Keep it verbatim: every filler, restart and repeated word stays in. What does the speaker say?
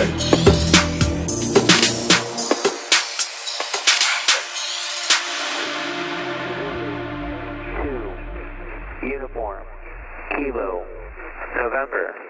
perfect. Uniform, Kilo, November.